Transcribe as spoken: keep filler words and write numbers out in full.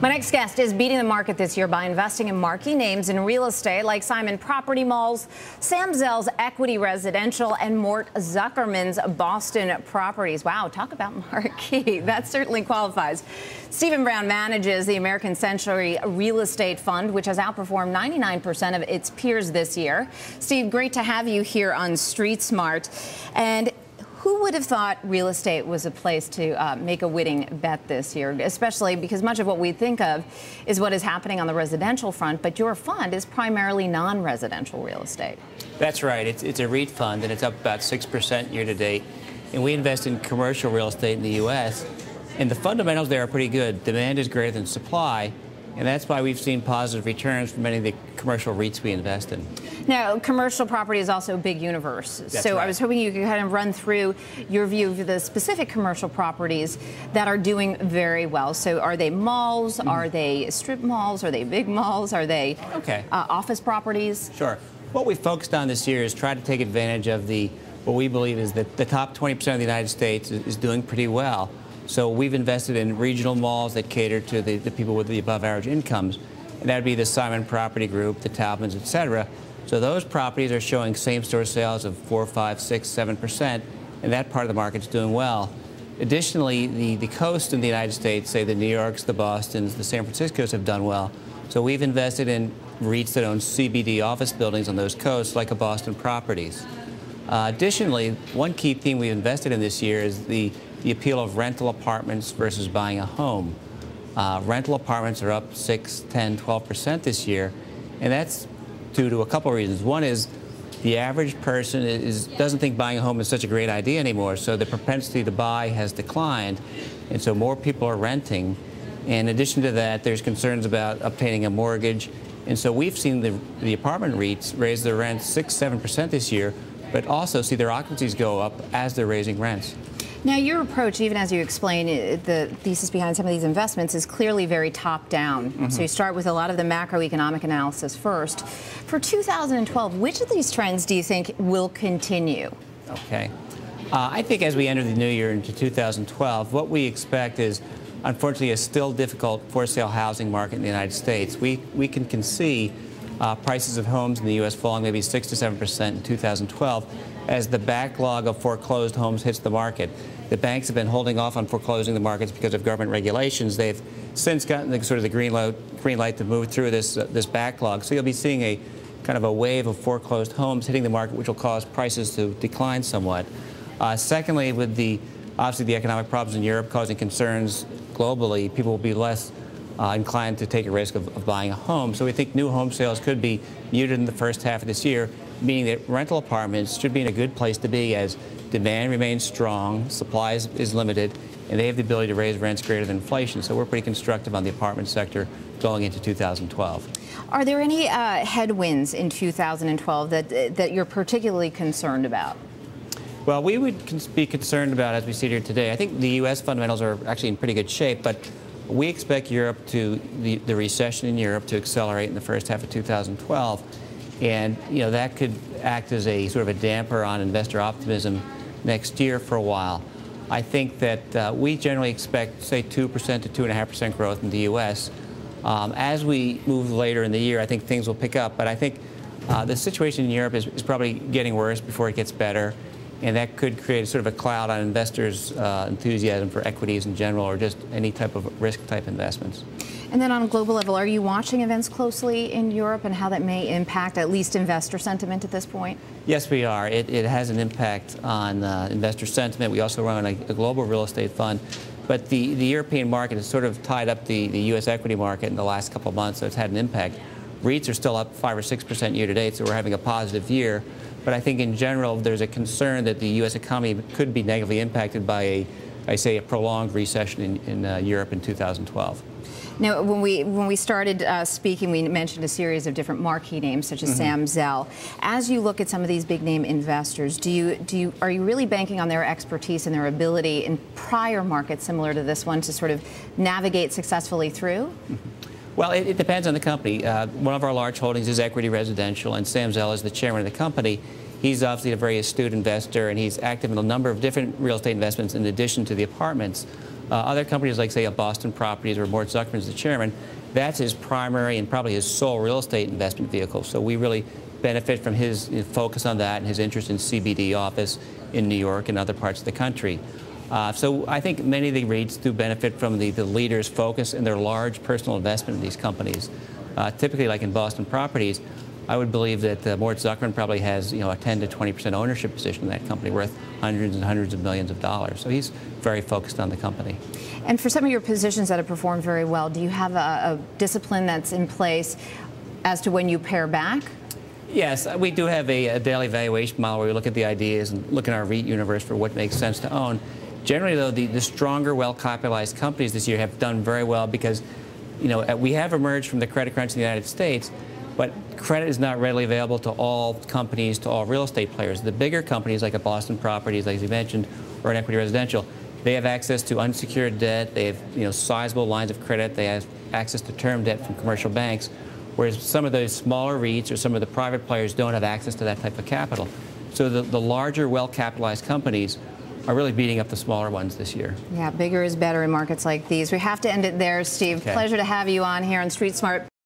My next guest is beating the market this year by investing in marquee names in real estate like Simon Property Malls, Sam Zell's Equity Residential, and Mort Zuckerman's Boston Properties. Wow, talk about marquee. That certainly qualifies. Stephen Brown manages the American Century Real Estate Fund, which has outperformed ninety-nine percent of its peers this year. Steve, great to have you here on Street Smart. And who would have thought real estate was a place to uh, make a winning bet this year, especially because much of what we think of is what is happening on the residential front, but your fund is primarily non-residential real estate. That's right. It's, it's a REIT fund, and it's up about six percent year-to-date, and we invest in commercial real estate in the U S, and the fundamentals there are pretty good. Demand is greater than supply, and that's why we've seen positive returns from many of the commercial REITs we invest in. Now, commercial property is also a big universe. That's so right. I was hoping you could kind of run through your view of the specific commercial properties that are doing very well. So are they malls? Mm-hmm. Are they strip malls? Are they big malls? Are they okay. uh, office properties? Sure. What we focused on this year is try to take advantage of the what we believe is that the top twenty percent of the United States is doing pretty well. So we've invested in regional malls that cater to the, the people with the above average incomes. And that would be the Simon Property Group, the Taubmans, et cetera. So those properties are showing same-store sales of four, five, six, seven percent, and that part of the market's doing well. Additionally, the, the coast in the United States, say the New Yorks, the Bostons, the San Franciscos have done well. So we've invested in REITs that own C B D office buildings on those coasts, like a Boston Properties. Uh, additionally, one key theme we've invested in this year is the the appeal of rental apartments versus buying a home. Uh, rental apartments are up six, ten, twelve percent this year, and that's due to a couple of reasons. One is the average person is, doesn't think buying a home is such a great idea anymore, so the propensity to buy has declined, and so more people are renting. And in addition to that, there's concerns about obtaining a mortgage, and so we've seen the, the apartment REITs raise their rents six, seven percent this year, but also see their occupancies go up as they're raising rents. Now, your approach, even as you explain the thesis behind some of these investments, is clearly very top-down. Mm-hmm. So you start with a lot of the macroeconomic analysis first. For two thousand twelve, which of these trends do you think will continue? Okay. Uh, I think as we enter the new year into two thousand twelve, what we expect is, unfortunately, a still difficult for-sale housing market in the United States. We, we can, can see uh, prices of homes in the U S falling maybe six to seven percent in two thousand twelve. As the backlog of foreclosed homes hits the market. The banks have been holding off on foreclosing the markets because of government regulations. They've since gotten the, sort of the green light, green light to move through this, uh, this backlog. So you'll be seeing a kind of a wave of foreclosed homes hitting the market, which will cause prices to decline somewhat. Uh, secondly, with the, obviously the economic problems in Europe causing concerns globally, people will be less uh, inclined to take a risk of, of buying a home. So we think new home sales could be muted in the first half of this year, meaning that rental apartments should be in a good place to be as demand remains strong, supply is, is limited, and they have the ability to raise rents greater than inflation. So we're pretty constructive on the apartment sector going into two thousand twelve. Are there any uh, headwinds in two thousand twelve that, that you're particularly concerned about? Well, we would be concerned about, as we see here today, I think the U S fundamentals are actually in pretty good shape, but we expect Europe to, the, the recession in Europe to accelerate in the first half of two thousand twelve. And, you know, that could act as a sort of a damper on investor optimism next year for a while. I think that uh, we generally expect, say, two percent to two point five percent growth in the U S. Um, as we move later in the year, I think things will pick up. But I think uh, the situation in Europe is, is probably getting worse before it gets better. And that could create a sort of a cloud on investors' uh, enthusiasm for equities in general or just any type of risk-type investments. And then on a global level, are you watching events closely in Europe and how that may impact at least investor sentiment at this point? Yes, we are. It, it has an impact on uh, investor sentiment. We also run a, a global real estate fund. But the, the European market has sort of tied up the, the U S equity market in the last couple of months, so it's had an impact. REITs are still up five or six percent year-to-date, so we're having a positive year. But I think in general, there's a concern that the U S economy could be negatively impacted by, a, I say, a prolonged recession in, in uh, Europe in two thousand twelve. Now, when we when we started uh, speaking, we mentioned a series of different marquee names, such as mm-hmm. Sam Zell. As you look at some of these big name investors, do you do you are you really banking on their expertise and their ability in prior markets similar to this one to sort of navigate successfully through? Well, it, it depends on the company. Uh, one of our large holdings is Equity Residential, and Sam Zell is the chairman of the company. He's obviously a very astute investor, and he's active in a number of different real estate investments in addition to the apartments. Uh, other companies like, say, a Boston Properties or Mort Zuckerman is the chairman, that's his primary and probably his sole real estate investment vehicle. So we really benefit from his focus on that and his interest in C B D office in New York and other parts of the country. Uh, so I think many of the REITs do benefit from the, the leaders' focus and their large personal investment in these companies. Uh, typically, like in Boston Properties, I would believe that uh, Mort Zuckerman probably has, you know, a ten to twenty percent ownership position in that company worth hundreds and hundreds of millions of dollars. So he's very focused on the company. And for some of your positions that have performed very well, do you have a, a discipline that's in place as to when you pare back? Yes, we do have a, a daily valuation model where we look at the ideas and look in our REIT universe for what makes sense to own. Generally, though, the, the stronger, well-capitalized companies this year have done very well because, you know, we have emerged from the credit crunch in the United States, but credit is not readily available to all companies, to all real estate players. The bigger companies, like a Boston Properties, like you mentioned, or an Equity Residential, they have access to unsecured debt. They have, you know, sizable lines of credit. They have access to term debt from commercial banks, whereas some of those smaller REITs or some of the private players don't have access to that type of capital. So the, the larger, well-capitalized companies are really beating up the smaller ones this year. Yeah, bigger is better in markets like these. We have to end it there, Steve. Okay. Pleasure to have you on here on Street Smart.